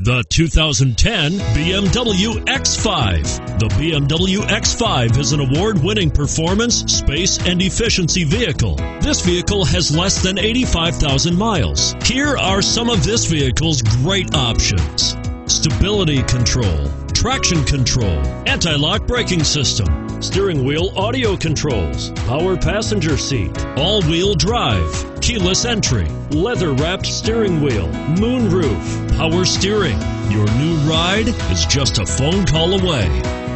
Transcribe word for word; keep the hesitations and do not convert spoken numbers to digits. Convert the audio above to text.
The two thousand ten B M W X five. The B M W X five is an award-winning performance, space, and efficiency vehicle. This vehicle has less than eighty-five thousand miles. Here are some of this vehicle's great options: stability control, traction control, anti-lock braking system, steering wheel audio controls, power passenger seat, all-wheel drive, keyless entry, leather-wrapped steering wheel, moonroof, power steering. Your new ride is just a phone call away.